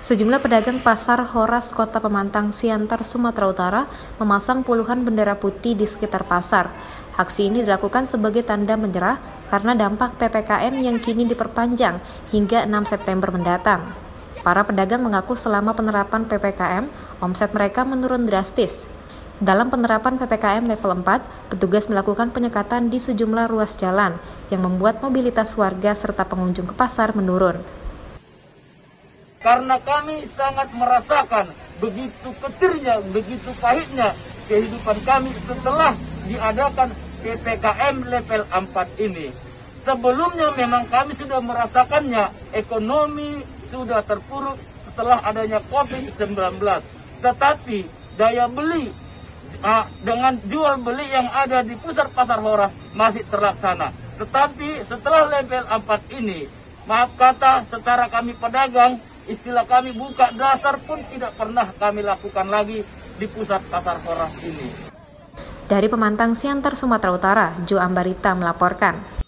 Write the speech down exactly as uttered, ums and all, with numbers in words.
Sejumlah pedagang Pasar Horas Kota Pematangsiantar, Sumatera Utara memasang puluhan bendera putih di sekitar pasar. Aksi ini dilakukan sebagai tanda menyerah karena dampak P P K M yang kini diperpanjang hingga enam September mendatang. Para pedagang mengaku selama penerapan P P K M, omset mereka menurun drastis. Dalam penerapan P P K M level empat, petugas melakukan penyekatan di sejumlah ruas jalan yang membuat mobilitas warga serta pengunjung ke pasar menurun. Karena kami sangat merasakan begitu ketirnya, begitu pahitnya kehidupan kami setelah diadakan P P K M level empat ini. Sebelumnya memang kami sudah merasakannya, ekonomi sudah terpuruk setelah adanya COVID sembilan belas. Tetapi daya beli dengan jual beli yang ada di pusat Pasar Horas masih terlaksana. Tetapi setelah level empat ini, maaf kata, secara kami pedagang, istilah kami buka dasar pun tidak pernah kami lakukan lagi di pusat Pasar Horas ini. Dari Pematangsiantar, Sumatera Utara, Jo Ambarita melaporkan.